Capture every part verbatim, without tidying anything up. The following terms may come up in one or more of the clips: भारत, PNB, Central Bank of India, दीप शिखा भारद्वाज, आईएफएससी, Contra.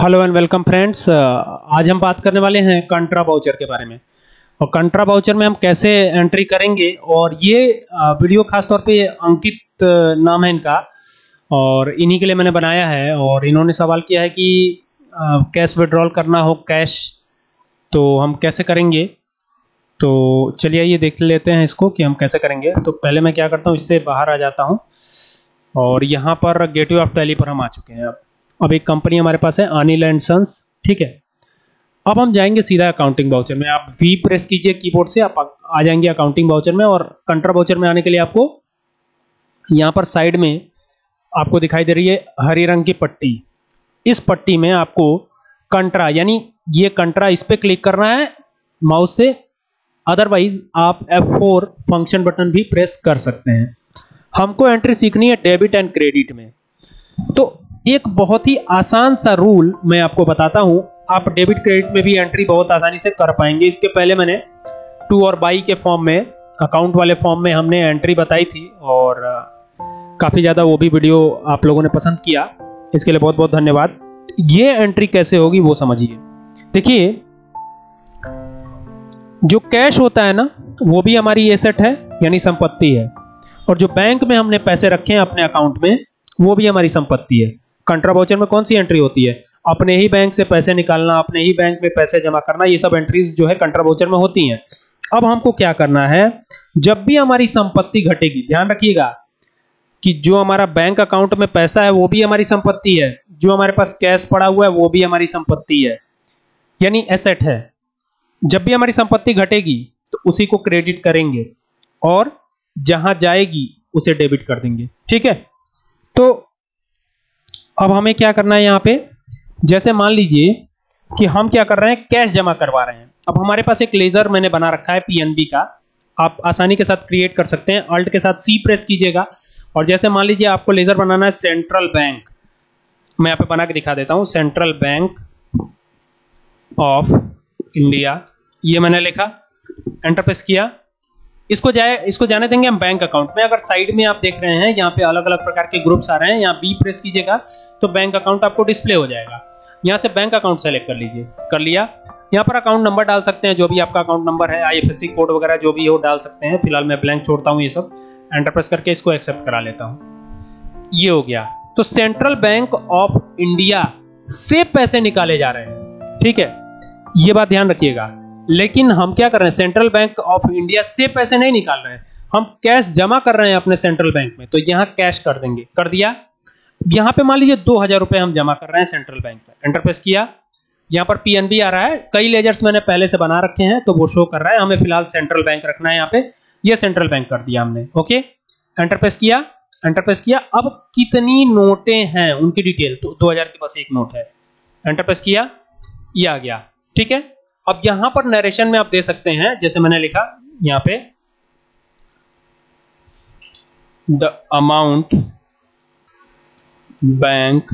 Hello and welcome friends. आज हम बात करने वाले हैं कंट्रा वाउचर के बारे में, और कंट्रा वाउचर में हम कैसे एंट्री करेंगे। और ये वीडियो खासतौर पे अंकित नाम है इनका, और इन्हीं के लिए मैंने बनाया है। और इन्होंने सवाल किया है कि कैश विड्रॉल करना हो कैश, तो हम कैसे करेंगे। तो चलिए ये देख लेते हैं इसको कि हम कैसे करेंगे। तो पहले मैं क्या करता हूँ, इससे बाहर आ जाता हूँ और यहाँ पर गेटवे ऑफ टैली पर हम आ चुके हैं। अब अब एक कंपनी हमारे पास है अनिल एंड सन्स, ठीक है। अब हम जाएंगे सीधा अकाउंटिंग वाउचर में। आप वी प्रेस कीजिए कीबोर्ड से, आप आ जाएंगे अकाउंटिंग वाउचर में। और कंट्रा वाउचर में आने के लिए आपको यहाँ पर साइड में आपको दिखाई दे रही है हरे रंग की पट्टी, इस पट्टी में आपको कंट्रा यानी ये कंट्रा, इस पर क्लिक करना है माउस से। अदरवाइज आप एफ फोर फंक्शन बटन भी प्रेस कर सकते हैं। हमको एंट्री सीखनी है डेबिट एंड क्रेडिट में, तो एक बहुत ही आसान सा रूल मैं आपको बताता हूं। आप डेबिट क्रेडिट में भी एंट्री बहुत आसानी से कर पाएंगे। इसके पहले मैंने टू और बाई के फॉर्म में, अकाउंट वाले फॉर्म में हमने एंट्री बताई थी, और काफ़ी ज़्यादा वो भी वीडियो आप लोगों ने पसंद किया, इसके लिए बहुत बहुत धन्यवाद। ये एंट्री कैसे होगी वो समझिए। देखिए जो कैश होता है ना, वो भी हमारी एसेट है यानी संपत्ति है, और जो बैंक में हमने पैसे रखे हैं अपने अकाउंट में, वो भी हमारी संपत्ति है। कंट्रा वाउचर में कौन सी एंट्री होती है? अपने ही बैंक से पैसे निकालना, अपने ही बैंक में पैसे जमा करना, ये सब एंट्रीज जो है कंट्रा वाउचर में होती हैं। अब हमको क्या करना है, जब भी हमारी संपत्ति घटेगी, ध्यान रखिएगा कि जो हमारा बैंक अकाउंट में पैसा है वो भी हमारी संपत्ति है, जो हमारे पास कैश पड़ा हुआ है वो भी हमारी संपत्ति है यानी एसेट है। जब भी हमारी संपत्ति घटेगी तो उसी को क्रेडिट करेंगे, और जहां जाएगी उसे डेबिट कर देंगे, ठीक है। तो अब हमें क्या करना है, यहाँ पे जैसे मान लीजिए कि हम क्या कर रहे हैं, कैश जमा करवा रहे हैं। अब हमारे पास एक लेजर मैंने बना रखा है पीएनबी का, आप आसानी के साथ क्रिएट कर सकते हैं। अल्ट के साथ सी प्रेस कीजिएगा, और जैसे मान लीजिए आपको लेजर बनाना है सेंट्रल बैंक, मैं यहाँ पे बना के दिखा देता हूँ। सेंट्रल बैंक ऑफ इंडिया, ये मैंने लिखा, एंटर प्रेस किया। इसको जाए इसको जाने देंगे हम बैंक अकाउंट में। अगर साइड में आप देख रहे हैं यहाँ पे अलग अलग प्रकार के ग्रुप्स आ रहे हैं, यहाँ बी प्रेस कीजिएगा तो बैंक अकाउंट आपको डिस्प्ले हो जाएगा। यहाँ से बैंक अकाउंट सेलेक्ट कर लीजिए, कर लिया। यहाँ पर अकाउंट नंबर डाल सकते हैं, जो भी आपका अकाउंट नंबर है, आईएफएससी कोड वगैरह जो भी हो डाल सकते हैं। फिलहाल मैं ब्लैंक छोड़ता हूँ ये सब। एंटर प्रेस करके इसको एक्सेप्ट करा लेता हूँ, ये हो गया। तो सेंट्रल बैंक ऑफ इंडिया से पैसे निकाले जा रहे हैं, ठीक है, ये बात ध्यान रखिएगा। लेकिन हम क्या कर रहे हैं, सेंट्रल बैंक ऑफ इंडिया से पैसे नहीं निकाल रहे हैं, हम कैश जमा कर रहे हैं अपने सेंट्रल बैंक में। तो यहाँ कैश कर देंगे, कर दिया। यहाँ पे मान लीजिए दो हजार रुपए हम जमा कर रहे हैं सेंट्रल बैंक में, एंटर प्रेस किया। यहाँ पर पीएनबी आ रहा है, कई लेजर्स मैंने पहले से बना रखे हैं तो वो शो कर रहा है। हमें फिलहाल सेंट्रल बैंक रखना है, यहाँ पे ये सेंट्रल बैंक कर दिया हमने, ओके। एंटर प्रेस किया, एंटर प्रेस किया। अब कितनी नोटें हैं उनकी डिटेल, तो दो हजार की बस एक नोट है, एंटर प्रेस किया, ये आ गया, ठीक है। अब यहां पर नरेशन में आप दे सकते हैं, जैसे मैंने लिखा यहां पे, द अमाउंट बैंक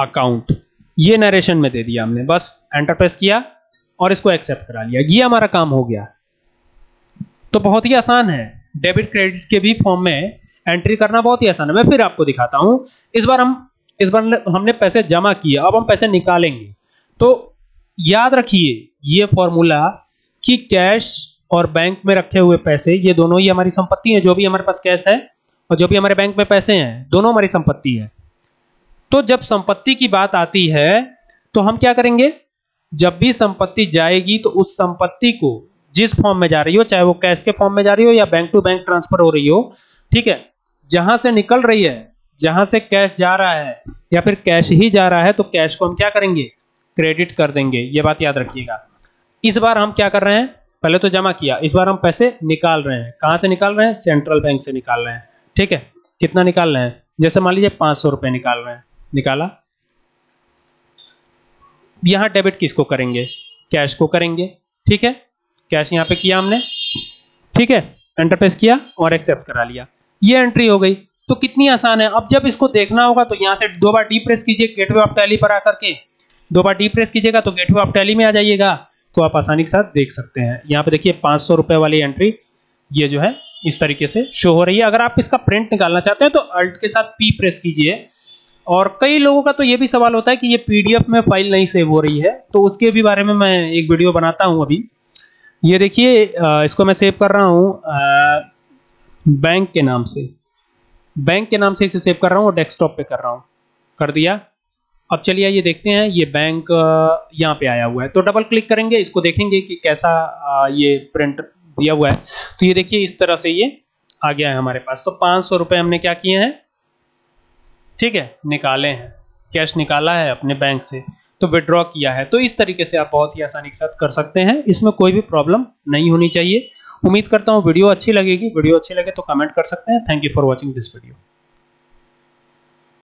अकाउंट, ये नरेशन में दे दिया हमने, बस एंटर प्रेस किया और इसको एक्सेप्ट करा लिया। ये हमारा काम हो गया। तो बहुत ही आसान है, डेबिट क्रेडिट के भी फॉर्म में एंट्री करना बहुत ही आसान है। मैं फिर आपको दिखाता हूं। इस बार हम इस बार हमने पैसे जमा किए, अब हम पैसे निकालेंगे। तो याद रखिए ये फॉर्मूला कि कैश और बैंक में रखे हुए पैसे, ये दोनों ही हमारी संपत्ति है। जो भी हमारे पास कैश है और जो भी हमारे बैंक में पैसे हैं, दोनों हमारी संपत्ति है। तो जब संपत्ति की बात आती है तो हम क्या करेंगे, जब भी संपत्ति जाएगी तो उस संपत्ति को जिस फॉर्म में जा रही हो, चाहे वो कैश के फॉर्म में जा रही हो या बैंक टू बैंक ट्रांसफर हो रही हो, ठीक है, जहां से निकल रही है, जहां से कैश जा रहा है या फिर कैश ही जा रहा है, तो कैश को हम क्या करेंगे, क्रेडिट कर देंगे। ये बात याद रखिएगा। इस बार हम क्या कर रहे हैं, पहले तो जमा किया, इस बार हम पैसे निकाल रहे हैं। कहां से निकाल रहे हैं, सेंट्रल बैंक से निकाल रहे हैं, ठीक है। कितना निकाल रहे हैं, जैसे मान लीजिए पांच सौ रुपए निकाल रहे हैं, निकाला। यहां डेबिट किसको करेंगे, कैश को करेंगे, ठीक है। कैश यहां पे किया हमने, ठीक है, एंटर प्रेस किया और एक्सेप्ट करा लिया। ये एंट्री हो गई। तो कितनी आसान है। अब जब इसको देखना होगा तो यहां से दो बार डी प्रेस कीजिए, गेटवे ऑफ टैली पर आकर के दो बार डी प्रेस कीजिएगा तो गेटवे ऑफ टैली में आ जाइएगा, तो आप आसानी के साथ देख सकते हैं। यहाँ पे देखिए पांच सौ रुपए वाली एंट्री ये जो है इस तरीके से शो हो रही है। अगर आप इसका प्रिंट निकालना चाहते हैं तो अल्ट के साथ पी प्रेस कीजिए और कई लोगों का तो ये भी सवाल होता है कि ये पीडीएफ में फाइल नहीं सेव हो रही है, तो उसके भी बारे में मैं एक वीडियो बनाता हूँ। अभी ये देखिए, इसको मैं सेव कर रहा हूँ बैंक के नाम से, बैंक के नाम से इसे सेव कर रहा हूँ और डेस्कटॉप पे कर रहा हूँ, कर दिया। अब चलिए ये देखते हैं, ये बैंक यहाँ पे आया हुआ है, तो डबल क्लिक करेंगे, इसको देखेंगे कि कैसा ये प्रिंट दिया हुआ है। तो ये देखिए इस तरह से ये आ गया है हमारे पास। तो पांच सौ रुपए हमने क्या किए हैं, ठीक है, निकाले हैं, कैश निकाला है अपने बैंक से, तो विड्रॉ किया है। तो इस तरीके से आप बहुत ही आसानी के साथ कर सकते हैं, इसमें कोई भी प्रॉब्लम नहीं होनी चाहिए। उम्मीद करता हूँ वीडियो अच्छी लगेगी, वीडियो अच्छी लगे तो कमेंट कर सकते हैं। Thank you for watching this video.